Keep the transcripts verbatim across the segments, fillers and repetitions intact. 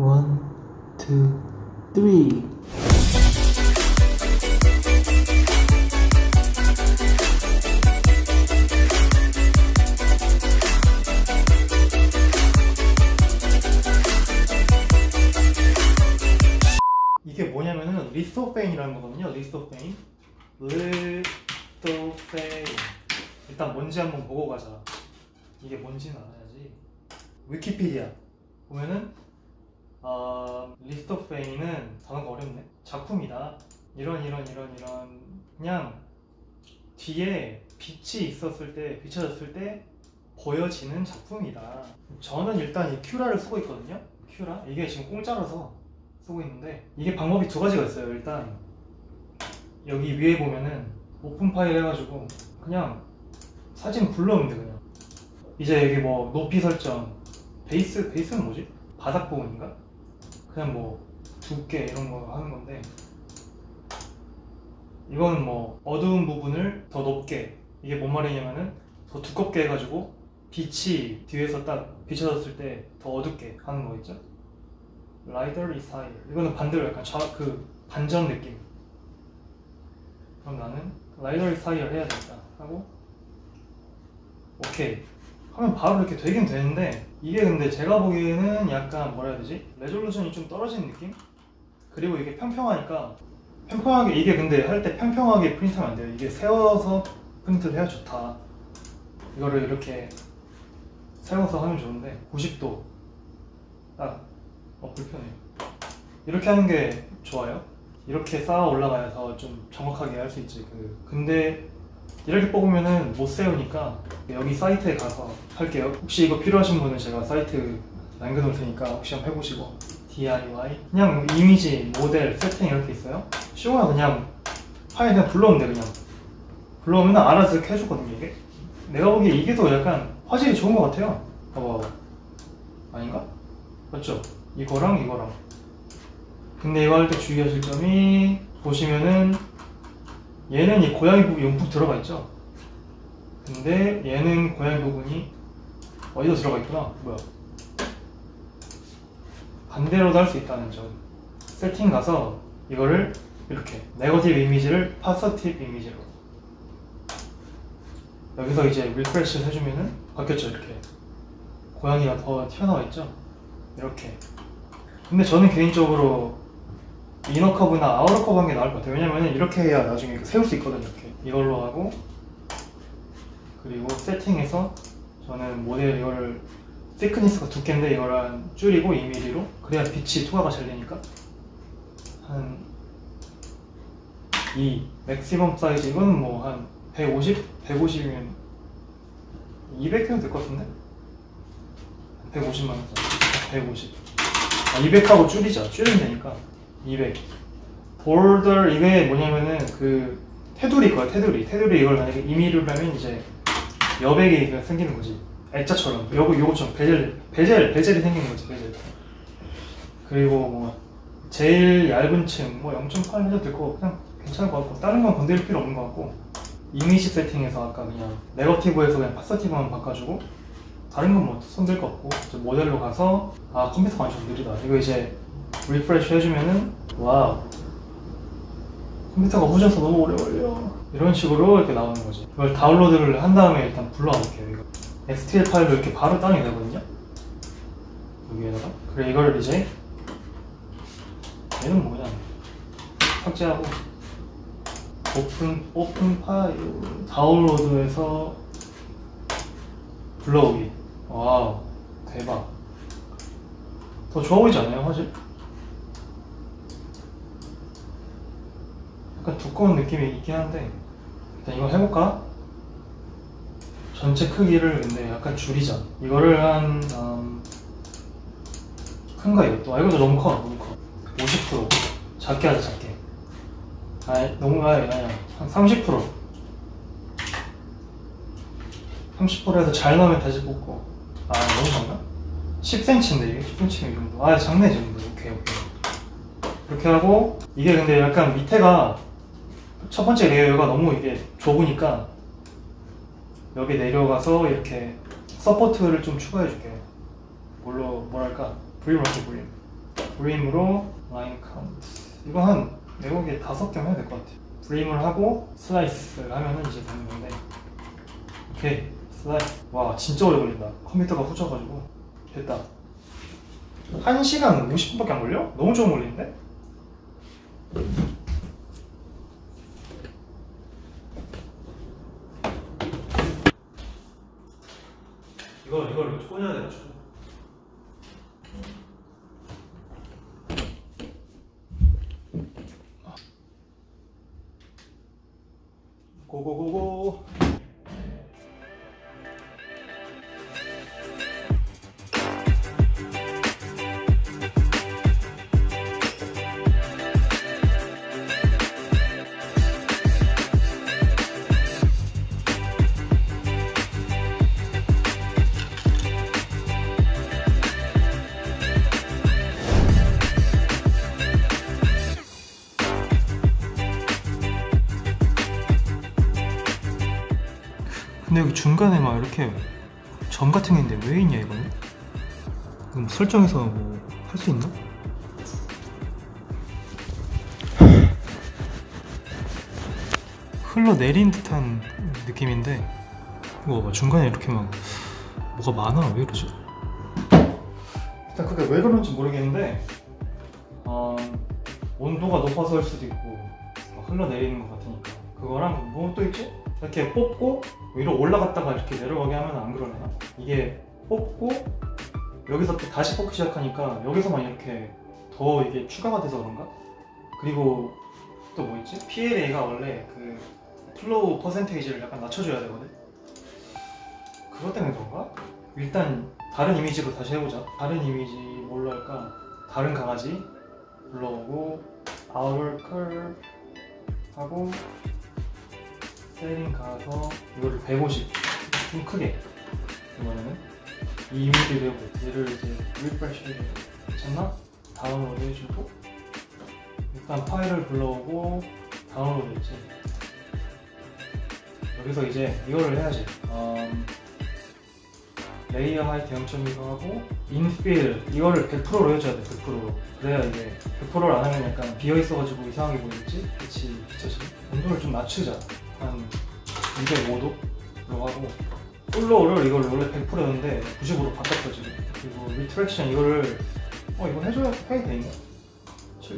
One, two, three. 이게 뭐냐면은 리소페인이라는 거거든요. 리소페인, 리소페인. 일단 뭔지 한번 보고 가자. 이게 뭔지는 알아야지. 위키피디아 보면은 어, 리토페인은 단어가 어렵네. 작품이다. 이런 이런 이런 이런 그냥 뒤에 빛이 있었을 때, 비춰졌을 때 보여지는 작품이다. 저는 일단 이 큐라를 쓰고 있거든요. 큐라? 이게 지금 공짜라서 쓰고 있는데 이게 방법이 두 가지가 있어요. 일단 여기 위에 보면은 오픈 파일 해가지고 그냥 사진 불러오면 돼. 그냥 이제 여기 뭐 높이 설정, 베이스, 베이스는 뭐지? 바닥 부분인가? 그냥 뭐 두께 이런 거 하는 건데 이거는 뭐 어두운 부분을 더 높게, 이게 뭔 말이냐면은 더 두껍게 해가지고 빛이 뒤에서 딱 비춰졌을 때 더 어둡게 하는 거 있죠? 라이더 리사일. 이거는 반대로 약간 좌, 그 반전 느낌. 그럼 나는 라이더 리사일 해야 되겠다 하고 오케이 하면 바로 이렇게 되긴 되는데 이게 근데 제가 보기에는 약간 뭐라 해야 되지? 레졸루션이 좀 떨어지는 느낌? 그리고 이게 평평하니까 평평하게 이게 근데 할 때 평평하게 프린트하면 안 돼요. 이게 세워서 프린트를 해야 좋다. 이거를 이렇게 세워서 하면 좋은데 구십 도 딱 어, 불편해. 이렇게 하는 게 좋아요. 이렇게 쌓아 올라가야 더 좀 정확하게 할 수 있지. 그 근데 이렇게 뽑으면은 못 세우니까 여기 사이트에 가서 할게요. 혹시 이거 필요하신 분은 제가 사이트 남겨놓을 테니까 혹시 한번 해보시고. 디아이와이 그냥 이미지, 모델, 세팅 이렇게 있어요. 쉬워요. 그냥 파일 그냥 불러오면 돼. 그냥 불러오면 알아서 이렇게 해주거든요. 이게 내가 보기에 이게 더 약간 화질이 좋은 것 같아요. 봐봐. 아닌가? 맞죠? 이거랑 이거랑. 근데 이거 할 때 주의하실 점이 보시면은 얘는 이 고양이 부분이 움푹 들어가 있죠? 근데 얘는 고양이 부분이 어디서 들어가 있구나. 뭐야? 반대로도 할 수 있다는 점. 세팅 가서 이거를 이렇게 네거티브 이미지를 파서티브 이미지로 여기서 이제 리프레시 해주면은 바뀌었죠. 이렇게 고양이가 더 튀어나와 있죠? 이렇게. 근데 저는 개인적으로 이너 커브나 아우터 커브 한 게 나을 것 같아요. 왜냐면은 이렇게 해야 나중에 세울 수 있거든요. 이렇게 이걸로 하고 그리고 세팅해서 저는 모델 이거를 시크니스가 두께인데 이걸 한 줄이고 이 밀리미터로 그래야 빛이 투과가 잘 되니까 한 이 맥시멈 사이즈 이건 뭐 한 백오십, 백오십이면 이백 해도 될 것 같은데 백오십만 원 백오십. 아, 이백하고 줄이자. 줄이면 되니까 이백. 볼더 이게 뭐냐면은 그 테두리 거야. 테두리 테두리 이걸 만약에 이 밀리미터라면 이제 여백이 생기는 거지. 액자처럼 요거 요거처럼 베젤 베젤 베젤이 생기는 거지. 베젤. 그리고 뭐 제일 얇은 층 뭐 영 점 팔 해도 되고 그냥 괜찮을 것 같고 다른 건 건드릴 필요 없는 것 같고 이미지 세팅에서 아까 그냥 네거티브에서 그냥 파서티브만 바꿔주고 다른 건 뭐 손댈 거 없고 모델로 가서 아 컴퓨터가 완전 느리다. 이거 이제 리프레쉬 해주면은 와우 컴퓨터가 후져서 너무 오래 걸려. 이런 식으로 이렇게 나오는 거지. 이걸 다운로드를 한 다음에 일단 불러와 볼게요. 이거 엑스티엘 파일로 이렇게 바로 다운이 되거든요. 여기에다가 그래 이거를 이제 얘는 뭐냐 삭제하고 오픈 오픈 파일 다운로드에서 불러오기. 와우 대박. 더 좋아 보이지 않아요? 사실 약간 두꺼운 느낌이 있긴 한데 일단 이거 해볼까? 전체 크기를 근데 약간 줄이자. 이거를 한... 음, 큰가 이것도? 아 이것도 너무 커. 너무 커. 오십 퍼센트 작게 하자. 작게. 아 너무... 아니 아니야 한 삼십 퍼센트 삼십 퍼센트 해서 잘 나오면 다시 뽑고. 아 너무 작나? 십 센티미터인데 이게 십 센티미터 이 정도. 아 작네 이 정도. 오케이 오케이 이렇게 하고 이게 근데 약간 밑에가 첫 번째 레이어가 너무 이게 좁으니까 여기 내려가서 이렇게 서포트를 좀 추가해 줄게. 뭘로 뭐랄까? 브림으로 할게. 브림 브림으로 라인 카운트. 이거 한 네고개 다섯 점 해야 될 것 같아요. 브림을 하고 슬라이스를 하면은 이제 되는 건데. 오케이, 슬라이스. 와, 진짜 오래 걸린다. 컴퓨터가 후져가지고. 됐다. 한 시간 오십 분밖에 안 걸려? 너무 좀 걸리는데? 이걸, 이걸 초근해야 되나, 초근. 고고고고. 근데 여기 중간에 막 이렇게 점 같은 게 있는데 왜 있냐 이거는? 이거 뭐 설정해서 뭐 할 수 있나? 흘러내린 듯한 느낌인데 이거 봐, 중간에 이렇게 막 뭐가 많아. 왜 이러지? 일단 그게 왜 그런지 모르겠는데 어, 온도가 높아서 할 수도 있고 흘러내리는 것 같으니까. 그거랑 뭐 또 있지? 이렇게 뽑고 위로 올라갔다가 이렇게 내려가게 하면 안 그러네요. 이게 뽑고 여기서 또 다시 뽑기 시작하니까 여기서만 이렇게 더 이게 추가가 돼서 그런가? 그리고 또 뭐 있지? 피 엘 에이가 원래 그 플로우 퍼센테이지를 약간 낮춰줘야 되거든? 그것 때문에 그런가? 일단 다른 이미지로 다시 해보자. 다른 이미지 뭘로 할까? 다른 강아지 불러오고 아울 컬 하고 세팅 가서 이거를 백오십 좀 크게. 이번에는 이 이미지 백오십 얘를 이제 리프레시 해주고 괜찮나? 다운로드 해주고 일단 파일을 불러오고 다운로드 했지. 여기서 이제 이거를 해야지. 음, 레이어 하이트 영 점 이로 하고 인필 이거를 백 퍼센트로 해줘야 돼. 백 퍼센트로. 그래야 이게 백 퍼센트를 안 하면 약간 비어있어가지고 이상하게 보이겠지? 그치, 비쳐지. 온도를 좀 낮추자. 한 이백오 도로 하고 플로우를 이걸 원래 백 퍼센트였는데 구십오 도 바꿨어 지금. 그리고 리트랙션 이거를 어 이거 해줘야 해야 되는가?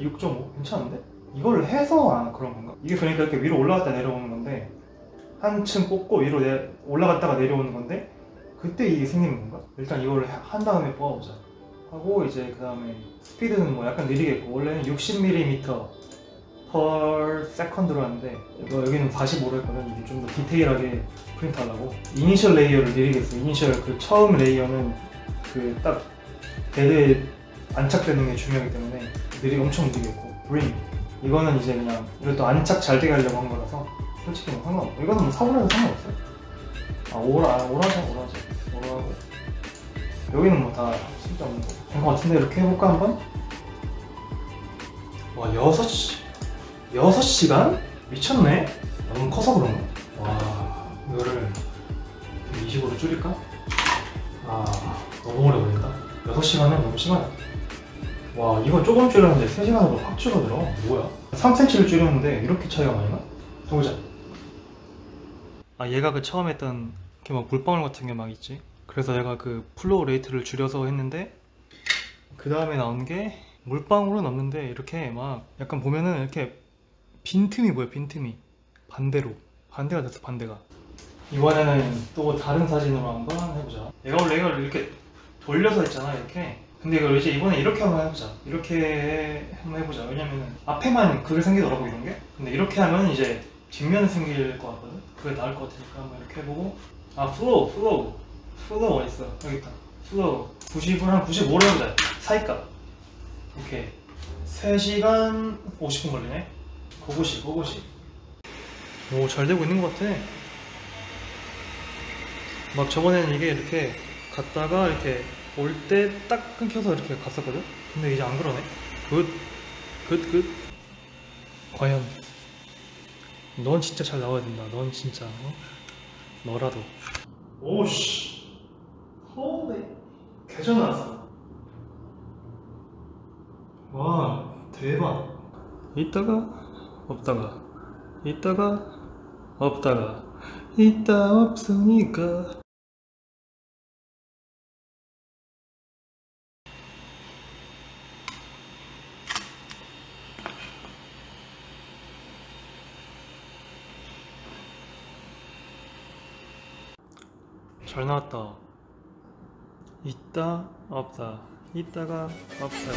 육 점 오 괜찮은데? 이걸 해서 안 그런 건가? 이게 그러니까 이렇게 위로 올라갔다 내려오는 건데 한층 뽑고 위로 내, 올라갔다가 내려오는 건데 그때 이게 생기는 건가? 일단 이거를 한 다음에 뽑아보자 하고 이제 그 다음에 스피드는 뭐 약간 느리겠고 원래는 육십 밀리미터 per second로 하는데 여기는 사십오로 했거든. 이게 좀 더 디테일하게 프린트하려고 이니셜 레이어를 내리겠어. 이니셜 그 처음 레이어는 그 딱 배드에 안착되는 게 중요하기 때문에 느리 엄청 느리겠고 브림 이거는 이제 그냥 이것도 안착 잘 되게 하려고 한 거라서 솔직히 뭐 상관없고 이거는 뭐 사고라도 상관없어요. 아 오라 오라자 오라자 오라고 여기는 뭐 다 진짜 없는 거 된 거 같은데 이렇게 해볼까 한번? 와 여섯 시 여섯 시간? 미쳤네? 너무 커서 그런가? 와... 이거를 이십오로 줄일까? 아... 너무 오래 걸린다. 여섯 시간은 너무 심하네. 와 이건 조금 줄였는데 세 시간으로 확 줄어들어. 뭐야? 삼 센티미터를 줄였는데 이렇게 차이가 많이 나? 더 보자. 아 얘가 그 처음 했던 이렇게 막 물방울 같은 게 막 있지? 그래서 얘가 그 플로우 레이트를 줄여서 했는데 그 다음에 나온 게 물방울은 없는데 이렇게 막 약간 보면은 이렇게 빈틈이 보여. 빈틈이 반대로 반대가 됐어. 반대가. 이번에는 또 다른 사진으로 한번 해보자. 얘가 원래 이걸 이렇게 돌려서 했잖아 이렇게. 근데 이걸 이제 이번에 이렇게 한번 해보자. 이렇게 한번 해보자. 왜냐면은 앞에만 그게 생기더라고 이런 게. 근데 이렇게 하면 이제 뒷면이 생길 것 같거든. 그게 나을 것 같으니까 한번 이렇게 해보고. 아 플로우 플로우 플로우 어딨어? 여기 있다. 플로우 구십을 한 구십오로 해보자. 사이값. 오케이. 세 시간 오십 분 걸리네. 고고시 고고시. 오 잘 되고 있는 것 같아. 막 저번에는 이게 이렇게 갔다가 이렇게 올 때 딱 끊겨서 이렇게 갔었거든? 근데 이제 안 그러네. 굿 굿 굿. 과연 넌 진짜 잘 나와야 된다. 넌 진짜 어? 너라도. 오씨 허우네. 개전 나왔어. 와 대박. 있다가 없다가 있다가 없다가 있다 없으니까. 잘 나왔다. 있다 없다 있다가 없다가.